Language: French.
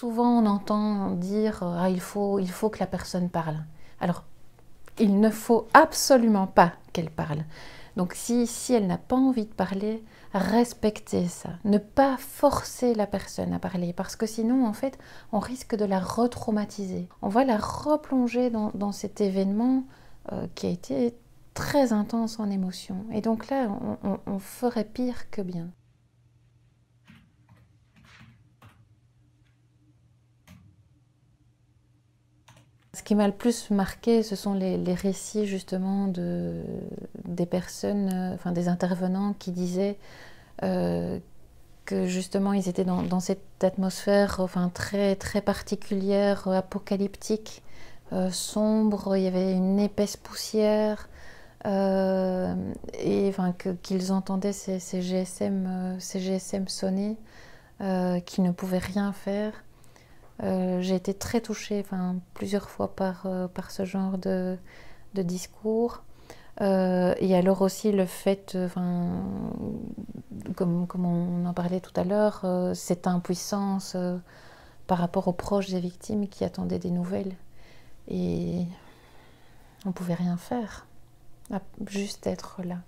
Souvent, on entend dire « ah, il faut que la personne parle ». Alors, il ne faut absolument pas qu'elle parle. Donc, si elle n'a pas envie de parler, respectez ça. Ne pas forcer la personne à parler, parce que sinon, en fait, on risque de la retraumatiser. On va la replonger dans cet événement qui a été très intense en émotion. Et donc là, on ferait pire que bien. Ce qui m'a le plus marqué, ce sont les récits justement des personnes, enfin des intervenants qui disaient que justement ils étaient dans cette atmosphère enfin, très, très particulière, apocalyptique, sombre, il y avait une épaisse poussière, et enfin, qu'ils entendaient ces GSM sonner, qu'ils ne pouvaient rien faire. J'ai été très touchée plusieurs fois par ce genre de discours. Et alors aussi le fait, comme on en parlait tout à l'heure, cette impuissance par rapport aux proches des victimes qui attendaient des nouvelles. Et on ne pouvait rien faire, juste être là.